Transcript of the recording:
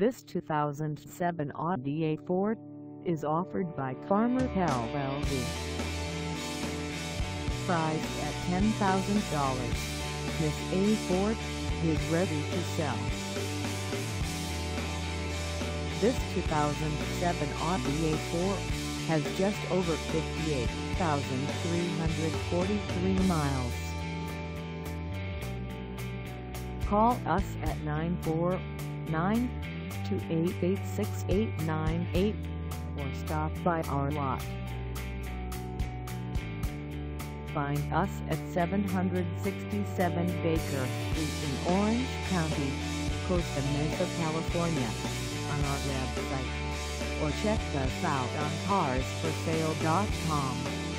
This 2007 Audi A4 is offered by CarMart LLC. Priced at $10,000, this A4 is ready to sell. This 2007 Audi A4 has just over 58,343 miles. Call us at 949-288-6898 or stop by our lot. Find us at 767 Baker Street in Orange County, Costa Mesa, California, on our website, or check us out on carsforsale.com.